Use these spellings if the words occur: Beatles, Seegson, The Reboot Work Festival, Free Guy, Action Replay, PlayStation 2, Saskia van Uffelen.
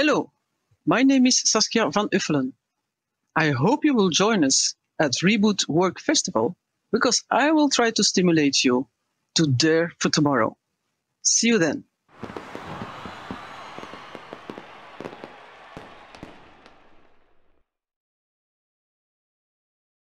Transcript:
Hello, my name is Saskia van Uffelen. I hope you will join us at Reboot Work Festival because I will try to stimulate you to dare for tomorrow. See you then.